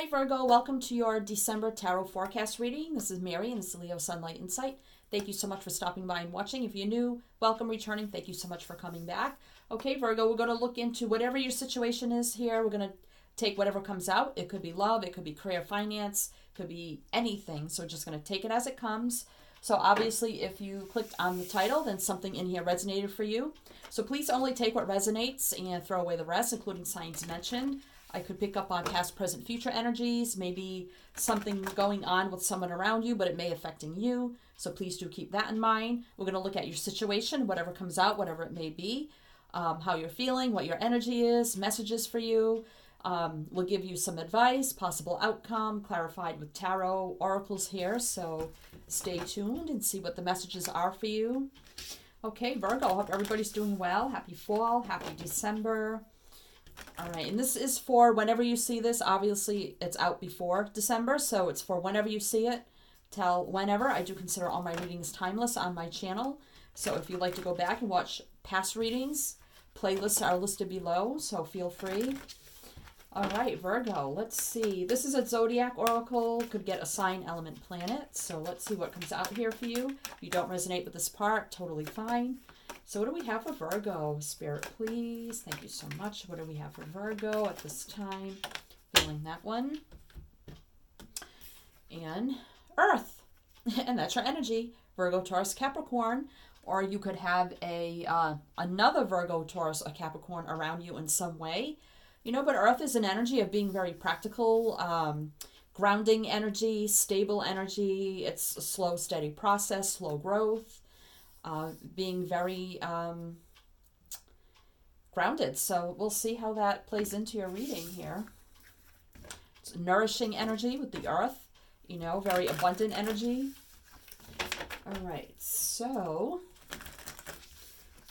Hi Virgo, welcome to your December Tarot Forecast reading. This is Mary and this is Leo Sunlight Insight. Thank you so much for stopping by and watching. If you're new, welcome returning. Thank you so much for coming back. Okay Virgo, we're going to look into whatever your situation is here. We're going to take whatever comes out. It could be love, it could be career, finance, it could be anything. So just going to take it as it comes. So obviously if you clicked on the title, then something in here resonated for you. So please only take what resonates and throw away the rest, including signs mentioned. I could pick up on past, present, future energies, maybe something going on with someone around you, but it may affecting you. So please do keep that in mind. We're going to look at your situation, whatever comes out, whatever it may be, how you're feeling, what your energy is, messages for you. We'll give you some advice, possible outcome, clarified with tarot oracles here. So stay tuned and see what the messages are for you. Okay, Virgo, hope everybody's doing well. Happy fall, happy December. All right, and this is for whenever you see this. Obviously, it's out before December, so it's for whenever you see it, till whenever. I do consider all my readings timeless on my channel. So if you'd like to go back and watch past readings, playlists are listed below, so feel free. All right, Virgo, let's see. This is a Zodiac Oracle. Could get a sign, element, planet. So let's see what comes out here for you. If you don't resonate with this part, totally fine. So what do we have for Virgo? Spirit, please. Thank you so much. What do we have for Virgo at this time? Feeling that one. And Earth. And that's your energy. Virgo, Taurus, Capricorn. Or you could have a another Virgo, Taurus, or Capricorn around you in some way. You know, but Earth is an energy of being very practical, grounding energy, stable energy. It's a slow, steady process, slow growth. Being very grounded. So we'll see how that plays into your reading here. It's nourishing energy with the earth, you know, very abundant energy. All right, so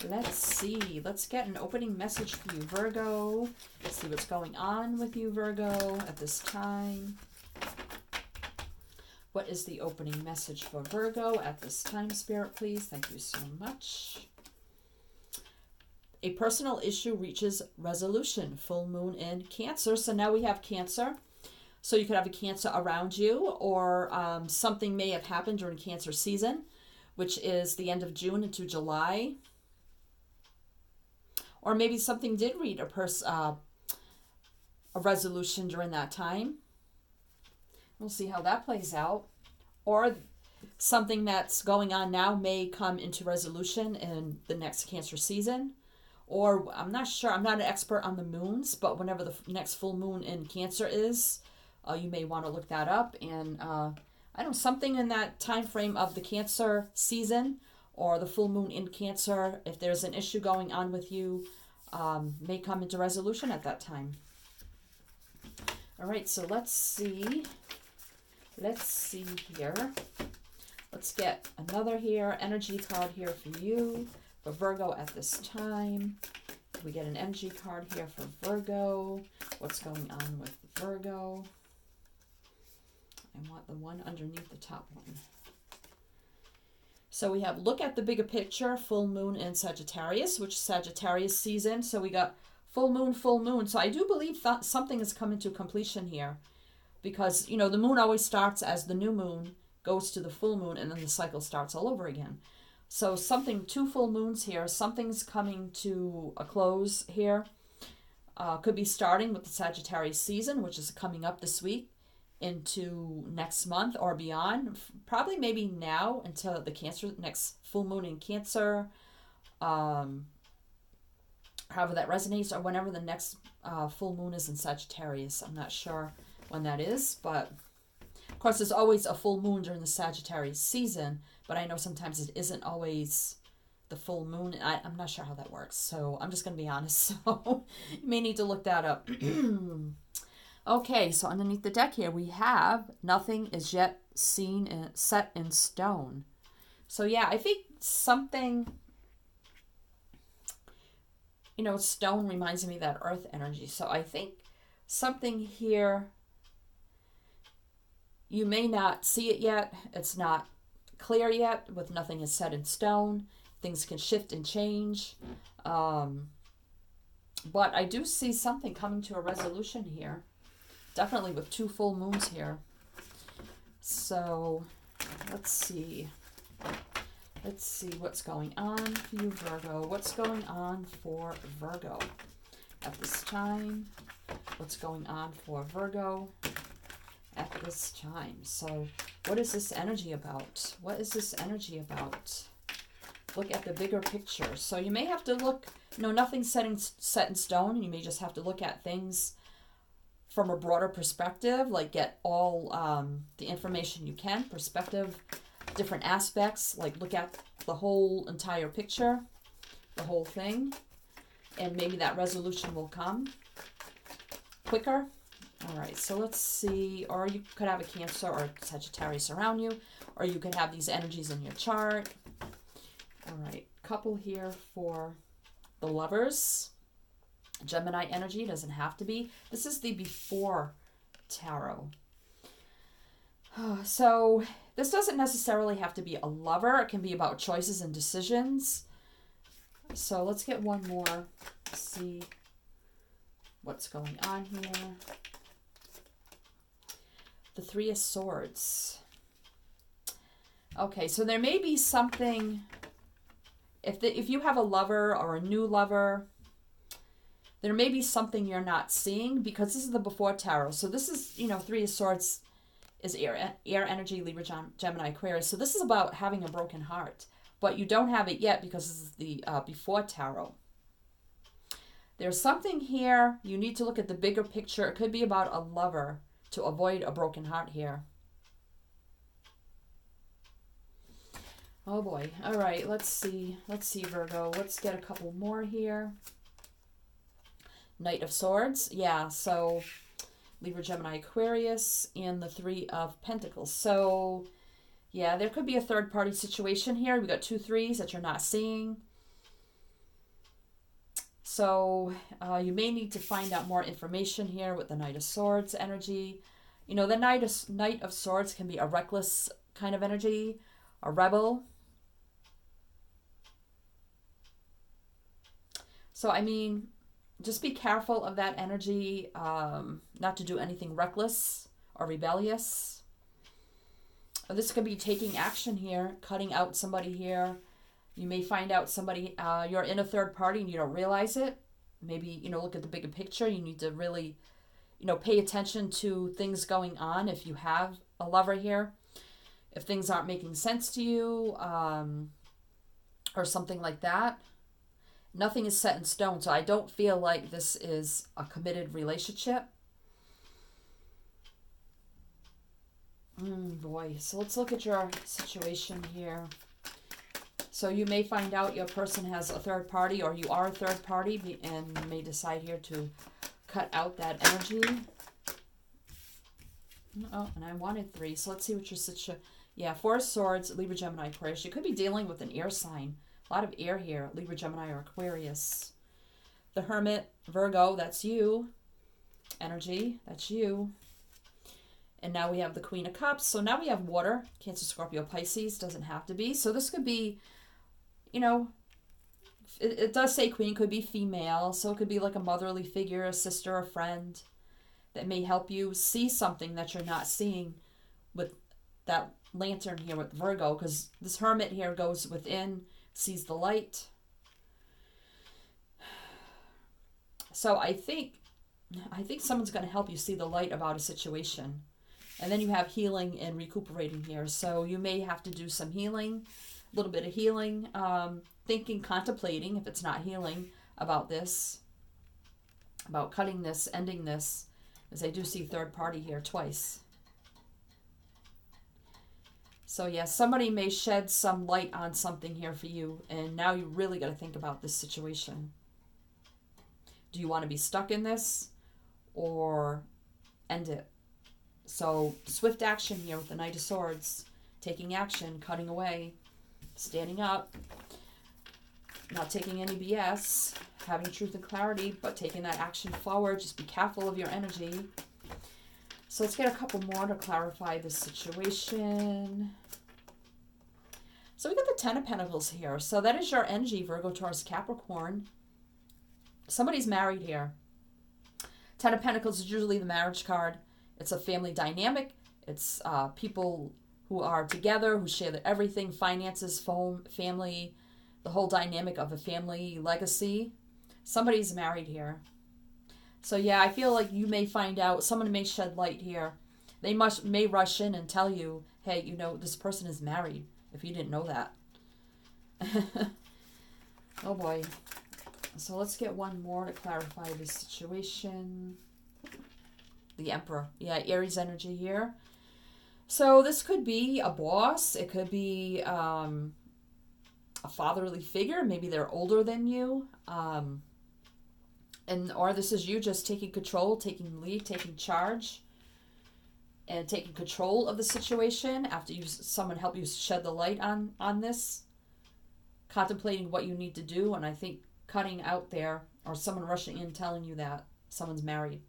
let's see. Let's get an opening message for you, Virgo. Let's see what's going on with you, Virgo, at this time. What is the opening message for Virgo at this time, Spirit, please? Thank you so much. A personal issue reaches resolution. Full moon in Cancer. So now we have Cancer. So you could have a Cancer around you, or something may have happened during Cancer season, which is the end of June into July. Or maybe something did reach a resolution during that time. We'll see how that plays out. Or something that's going on now may come into resolution in the next Cancer season. Or I'm not sure. I'm not an expert on the moons, but whenever the next full moon in Cancer is, you may want to look that up. And I don't know, something in that time frame of the Cancer season or the full moon in Cancer, if there's an issue going on with you, may come into resolution at that time. All right, so let's see. Let's see here. Let's get another here, energy card here for you, for Virgo at this time. We get an energy card here for Virgo. What's going on with Virgo? I want the one underneath the top one. So we have look at the bigger picture, full moon in Sagittarius, which is Sagittarius season. So we got full moon, full moon. So I do believe that something is coming to completion here. Because, you know, the moon always starts as the new moon, goes to the full moon, and then the cycle starts all over again. So something, two full moons here, something's coming to a close here. Could be starting with the Sagittarius season, which is coming up this week into next month or beyond. Probably maybe now until the Cancer, next full moon in Cancer. However that resonates, or whenever the next full moon is in Sagittarius. I'm not sure when that is, but of course there's always a full moon during the Sagittarius season, but I know sometimes it isn't always the full moon. I'm not sure how that works, so I'm just going to be honest, so you may need to look that up. Okay, so underneath the deck here we have nothing is yet seen and set in stone. So yeah, I think something, you know, stone reminds me of that earth energy, so I think something here. You may not see it yet. It's not clear yet. With nothing is set in stone, things can shift and change. But I do see something coming to a resolution here. definitely with two full moons here. So let's see what's going on for you, Virgo. What's going on for Virgo at this time? What's going on for Virgo at this time? So what is this energy about? What is this energy about? Look at the bigger picture. So you may have to look, you know, nothing's set in stone. You may just have to look at things from a broader perspective, like get all the information you can, perspective, different aspects, like look at the whole entire picture, the whole thing, and maybe that resolution will come quicker. All right, so let's see, or you could have a Cancer or Sagittarius around you, or you could have these energies in your chart. All right, couple here for the Lovers. Gemini energy, doesn't have to be. This is the before tarot. So this doesn't necessarily have to be a lover. It can be about choices and decisions. So let's get one more. See what's going on here. The Three of Swords. Okay, so there may be something... If you have a lover or a new lover, there may be something you're not seeing, because this is the before tarot. So this is, you know, Three of Swords is air energy, Libra, Gemini, Aquarius. So this is about having a broken heart, but you don't have it yet because this is the before tarot. There's something here. You need to look at the bigger picture. It could be about a lover to avoid a broken heart here. Oh boy. All right. Let's see, Virgo. Let's get a couple more here. Knight of Swords. Yeah. So Libra, Gemini, Aquarius, and the Three of Pentacles. So yeah, there could be a third party situation here. We got 2 3s that you're not seeing. So you may need to find out more information here with the Knight of Swords energy. You know, the Knight of Swords can be a reckless kind of energy, a rebel. So, I mean, just be careful of that energy, not to do anything reckless or rebellious. This could be taking action here, cutting out somebody here. You may find out somebody, you're in a third party and you don't realize it. Maybe, you know, look at the bigger picture. You need to really, you know, pay attention to things going on if you have a lover here. If things aren't making sense to you, or something like that. Nothing is set in stone, so I don't feel like this is a committed relationship. Boy, so let's look at your situation here. So you may find out your person has a third party, or you are a third party, and may decide here to cut out that energy. Oh, and I wanted 3, so let's see what your situation... Yeah, Four of Swords, Libra, Gemini, Aquarius. You could be dealing with an air sign. A lot of air here, Libra, Gemini, or Aquarius. The Hermit, Virgo, that's you. Energy, that's you. And now we have the Queen of Cups. So now we have water, Cancer, Scorpio, Pisces. Doesn't have to be. So this could be, you know, it does say Queen, could be female. So it could be like a motherly figure, a sister, a friend, that may help you see something that you're not seeing with that lantern here with Virgo, because this Hermit here goes within, sees the light. So I think someone's going to help you see the light about a situation. And then you have healing and recuperating here. So you may have to do some healing, a little bit of healing, thinking, contemplating, if it's not healing, about this, about cutting this, ending this. Because I do see third party here twice. So yeah, somebody may shed some light on something here for you. And now you really got to think about this situation. Do you want to be stuck in this or end it? So swift action here with the Knight of Swords. Taking action, cutting away, standing up, not taking any BS. Having truth and clarity, but taking that action forward. Just be careful of your energy. So let's get a couple more to clarify this situation. So we got the Ten of Pentacles here. So that is your energy, Virgo, Taurus, Capricorn. Somebody's married here. Ten of Pentacles is usually the marriage card. It's a family dynamic. It's people who are together, who share everything, finances, home, family, the whole dynamic of a family legacy. Somebody's married here. So yeah, I feel like you may find out, someone may shed light here. They may rush in and tell you, hey, you know, this person is married, if you didn't know that. Oh boy. So let's get one more to clarify this situation. The Emperor. Yeah, Aries energy here. So this could be a boss. It could be a fatherly figure. Maybe they're older than you. Or this is you just taking control, taking lead, taking charge, and taking control of the situation after someone help you shed the light on this. Contemplating what you need to do, and I think cutting out there, or someone rushing in telling you that someone's married.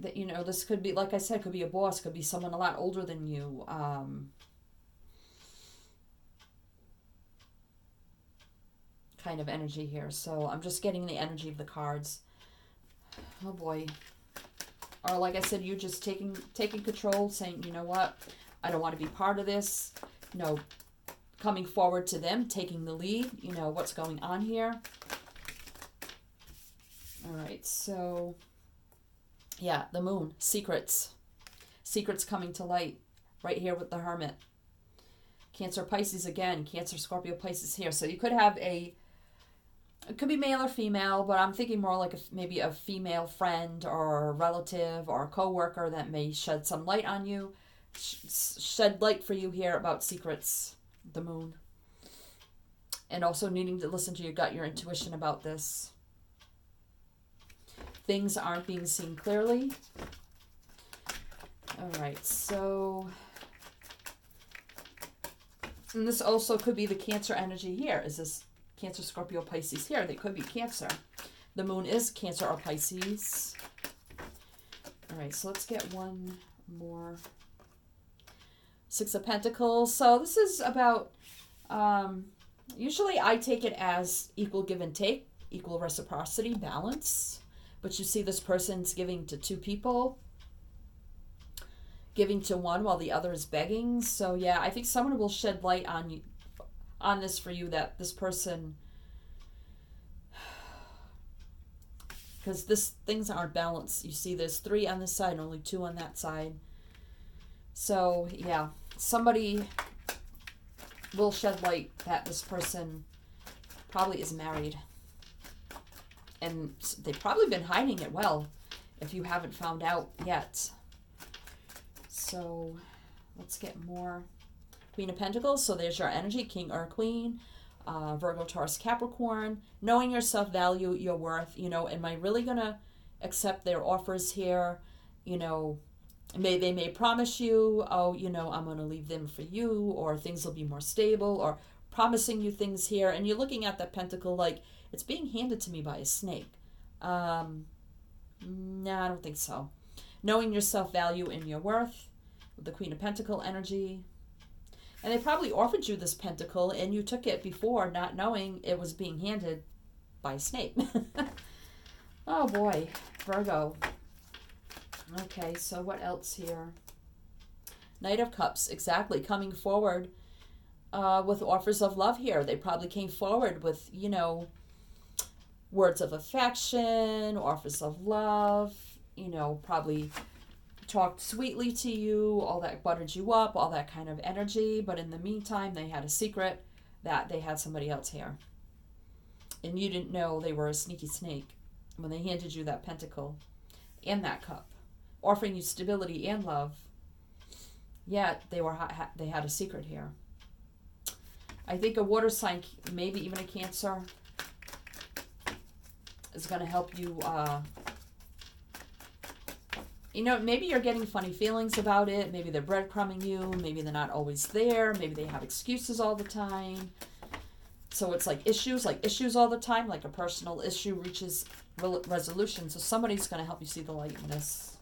That, you know, this could be, like I said, could be a boss, could be someone a lot older than you. Kind of energy here. So I'm just getting the energy of the cards. Oh boy. Or like I said, you just taking control, saying, you know what, I don't want to be part of this. No, coming forward to them, taking the lead, you know, what's going on here. All right, so yeah, the moon, secrets coming to light right here with the Hermit. Cancer, Pisces again, Cancer, Scorpio, Pisces here. So you could have it could be male or female, but I'm thinking more like maybe a female friend or a relative or a coworker that may shed some light on you, shed light for you here about secrets, the moon. And also needing to listen to your gut, your intuition about this. Things aren't being seen clearly. All right, so... And this also could be the Cancer energy here. Is this Cancer, Scorpio, Pisces here? They could be Cancer. The moon is Cancer or Pisces. All right, so let's get one more. Six of Pentacles. So this is about, usually I take it as equal give and take, equal reciprocity, balance. But you see this person's giving to two people, giving to one while the other is begging. So yeah, I think someone will shed light on this for you, that this person, because things aren't balanced. You see there's three on this side and only two on that side. So yeah, somebody will shed light that this person probably is married. And they've probably been hiding it well, if you haven't found out yet. So let's get more. Queen of Pentacles, so there's your energy, King or Queen, Virgo, Taurus, Capricorn, knowing yourself, value your worth, you know, am I really going to accept their offers here? You know, they may promise you, oh, you know, I'm going to leave them for you, or things will be more stable, or promising you things here. And you're looking at that pentacle like, it's being handed to me by a snake. No, I don't think so. Knowing your self-value and your worth, with the Queen of Pentacle energy. And they probably offered you this pentacle and you took it before, not knowing it was being handed by a snake. Oh boy, Virgo. Okay, so what else here? Knight of Cups, exactly, coming forward with offers of love here. They probably came forward with, you know, words of affection, offers of love, you know, probably talked sweetly to you, all that, buttered you up, all that kind of energy. But in the meantime, they had a secret that they had somebody else here. And you didn't know they were a sneaky snake when they handed you that pentacle and that cup, offering you stability and love. Yet they had a secret here. I think a water sign, maybe even a Cancer, is going to help you... You know, maybe you're getting funny feelings about it. Maybe they're breadcrumbing you. Maybe they're not always there. Maybe they have excuses all the time. So it's like issues all the time, like a personal issue reaches resolution. So somebody's going to help you see the light in this.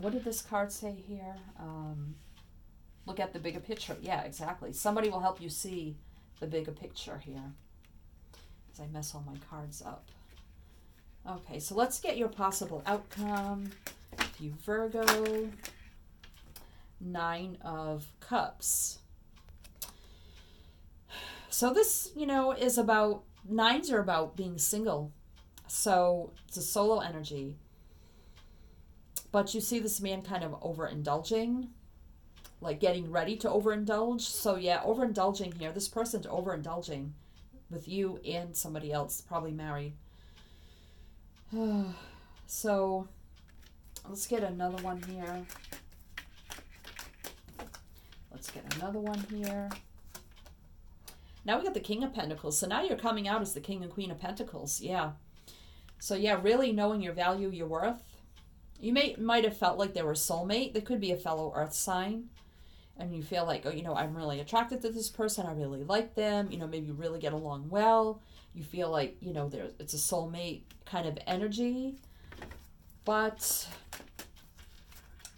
What did this card say here? Look at the bigger picture. Yeah, exactly. Somebody will help you see the bigger picture here. As I mess all my cards up. Okay, so let's get your possible outcome. If you Virgo, 9 of Cups. So this, you know, is about, nines are about being single. So it's a solo energy. But you see this man kind of overindulging, like getting ready to overindulge. So yeah, overindulging here. This person's overindulging with you and somebody else, probably married. So let's get another one here. Let's get another one here. Now we got the King of Pentacles. So now you're coming out as the King and Queen of Pentacles. Yeah. So yeah, really knowing your value, your worth. You might have felt like they were soulmate. They could be a fellow earth sign. And you feel like, oh, you know, I'm really attracted to this person. I really like them. You know, maybe you really get along well. You feel like, you know, it's a soulmate kind of energy. But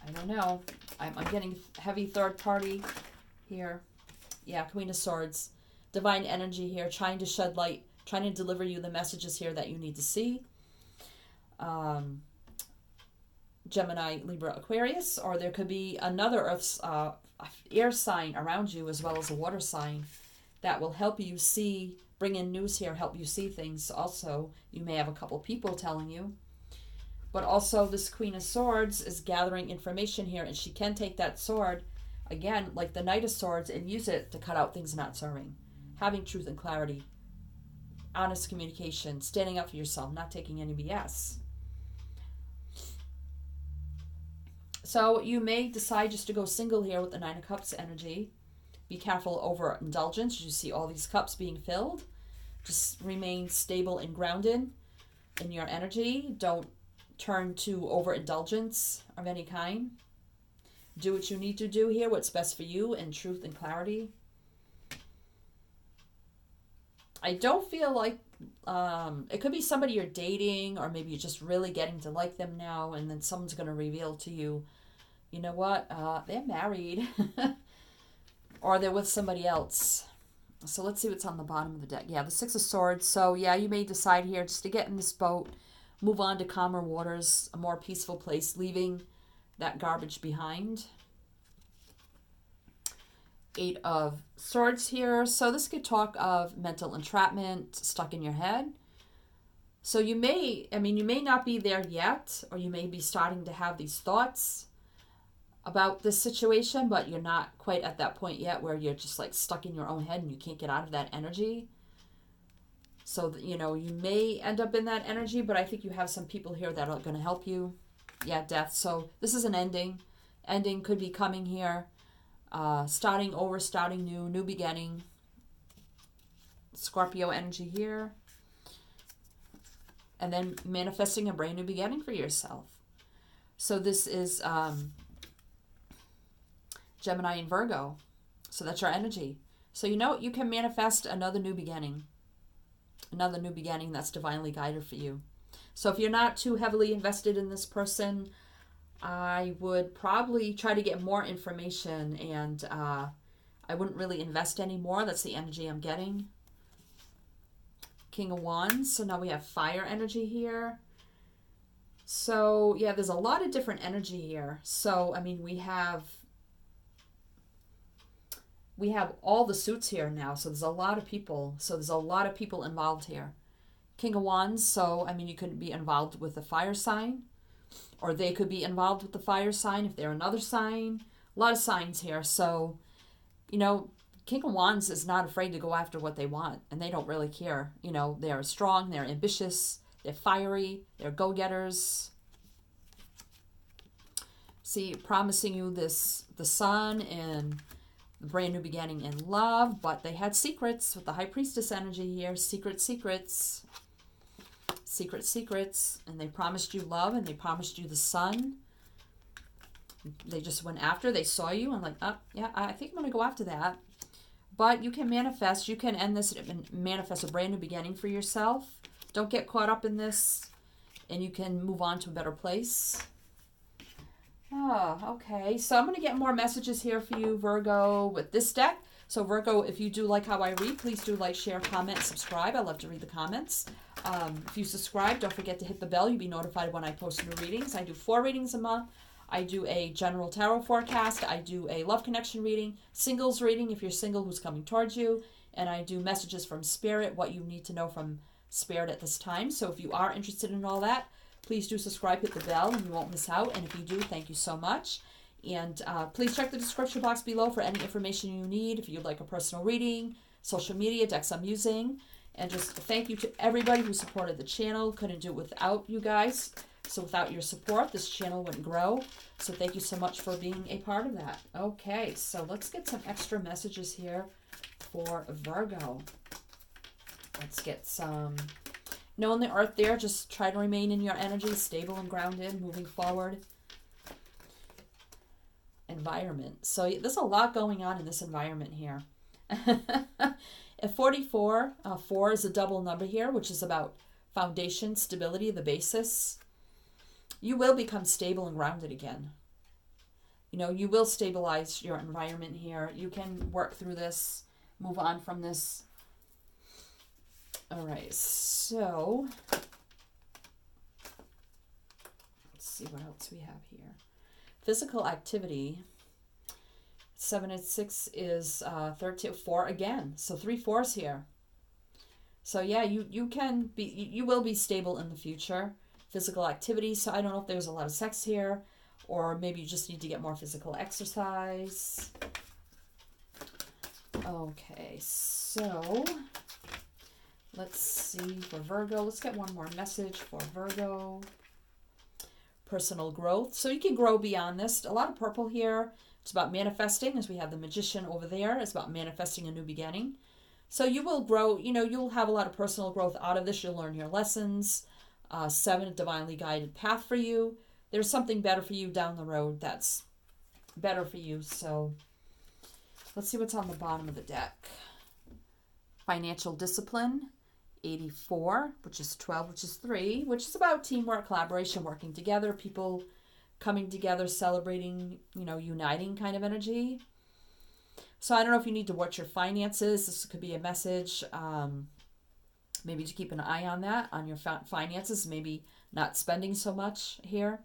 I don't know. I'm getting heavy third party here. Yeah, Queen of Swords. Divine energy here, trying to shed light, trying to deliver you the messages here that you need to see. Gemini, Libra, Aquarius, or there could be another Earth's air sign around you as well as a water sign that will help you see, bring in news here, help you see things. Also, you may have a couple people telling you, but also this Queen of Swords is gathering information here, and she can take that sword again, like the Knight of Swords, and use it to cut out things not serving. Having truth and clarity, honest communication, standing up for yourself, not taking any BS. So you may decide just to go single here with the 9 of Cups energy. Be careful over indulgence. You see all these cups being filled. Just remain stable and grounded in your energy. Don't turn to overindulgence of any kind. Do what you need to do here, what's best for you, in truth and clarity. I don't feel like, it could be somebody you're dating, or maybe you're just really getting to like them now, and then someone's going to reveal to you, you know what, they're married, or they're with somebody else. So let's see what's on the bottom of the deck. Yeah, the 6 of Swords. So yeah, you may decide here just to get in this boat, move on to calmer waters, a more peaceful place, leaving that garbage behind. 8 of Swords here. So this could talk of mental entrapment, stuck in your head. So you may, I mean, you may not be there yet, or you may be starting to have these thoughts about this situation, but you're not quite at that point yet where you're just like stuck in your own head and you can't get out of that energy. So, you know, you may end up in that energy, but I think you have some people here that are going to help you. Yeah, death. So this is an ending. Ending could be coming here. Starting over, starting new, new beginning. Scorpio energy here. And then manifesting a brand new beginning for yourself. So this is Gemini and Virgo. So that's your energy. So you know you can manifest another new beginning. Another new beginning that's divinely guided for you. So if you're not too heavily invested in this person, I would probably try to get more information, and I wouldn't really invest anymore. That's the energy I'm getting. King of Wands. So now we have fire energy here. So yeah, there's a lot of different energy here. So, I mean, we have all the suits here now. So there's a lot of people. So there's a lot of people involved here. King of Wands, so, I mean, you could be involved with the fire sign, or they could be involved with the fire sign if they're another sign. A lot of signs here. So, you know, King of Wands is not afraid to go after what they want, and they don't really care. You know, they're strong, they're ambitious, they're fiery, they're go-getters. See, promising you this, the sun and the brand new beginning in love, but they had secrets with the High Priestess energy here. Secrets. Secrets, and they promised you love, and they promised you the sun. They just went after, they saw you, and like, oh, yeah, I think I'm going to go after that. But you can manifest, you can end this and manifest a brand new beginning for yourself. Don't get caught up in this, and you can move on to a better place. Oh, okay, so I'm going to get more messages here for you, Virgo, with this deck. So Virgo, if you do like how I read, please do like, share, comment, subscribe. I love to read the comments. If you subscribe, don't forget to hit the bell. You'll be notified when I post new readings. I do 4 readings a month. I do a general tarot forecast. I do a love connection reading, singles reading, if you're single, who's coming towards you. And I do messages from Spirit, what you need to know from Spirit at this time. So if you are interested in all that, please do subscribe, hit the bell, and you won't miss out. And if you do, thank you so much. And please check the description box below for any information you need. If you'd like a personal reading, social media, decks I'm using. And just thank you to everybody who supported the channel. Couldn't do it without you guys. So without your support, this channel wouldn't grow. So thank you so much for being a part of that. Okay, so let's get some extra messages here for Virgo. Let's get some. Knowing the earth there, just try to remain in your energy, stable and grounded, moving forward. Environment. So there's a lot going on in this environment here. At 44, 4 is a double number here, which is about foundation, stability, the basis. You will become stable and grounded again. You know, you will stabilize your environment here. You can work through this, move on from this. All right, so let's see what else we have here. Physical activity. 7 and 6 is 4 again. So 3 4s here. So yeah, you can be, you will be stable in the future. Physical activity. So I don't know if there's a lot of sex here, or maybe you just need to get more physical exercise. Okay, so let's see for Virgo. Let's get one more message for Virgo. Personal growth. So you can grow beyond this. A lot of purple here. It's about manifesting, as we have the Magician over there. It's about manifesting a new beginning. So you will grow, you know, you'll have a lot of personal growth out of this. You'll learn your lessons. 7, divinely guided path for you. There's something better for you down the road that's better for you. So let's see what's on the bottom of the deck. Financial discipline, 84, which is 12, which is 3, which is about teamwork, collaboration, working together, people coming together, celebrating, you know, uniting kind of energy. So I don't know if you need to watch your finances. This could be a message, maybe to keep an eye on that, on your finances, maybe not spending so much here.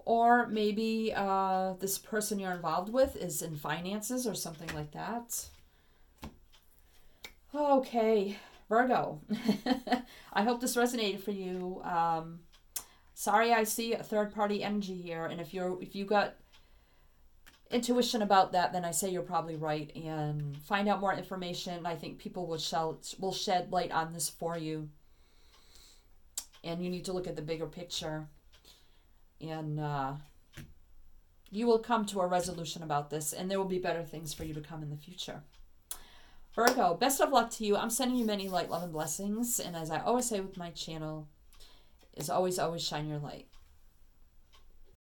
Or maybe this person you're involved with is in finances or something like that. Okay, Virgo. I hope this resonated for you. Sorry, I see a third-party energy here, and if you got intuition about that, then I say you're probably right. And find out more information. I think people will shed light on this for you, and you need to look at the bigger picture. And you will come to a resolution about this, and there will be better things for you to come in the future. Virgo, best of luck to you. I'm sending you many light, love, and blessings. And as I always say with my channel, is always, always shine your light.